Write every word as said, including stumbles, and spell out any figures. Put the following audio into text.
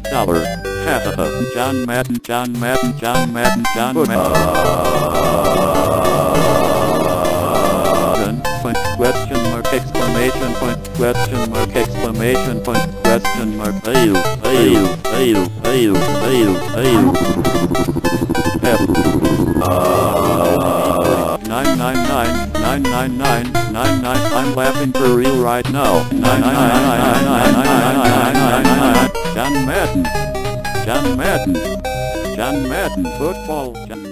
Target Tower. John Madden, John Madden, John Madden, John Madden. Point, question mark, exclamation point, question mark, exclamation point, question mark. Fail, fail, fail, fail, fail, fail. Nine, nine, nine. Nine nine nine nine nine. I'm laughing for real right now. Nine nine nine nine nine nine nine nine. John Madden. John Madden. John Madden. Football.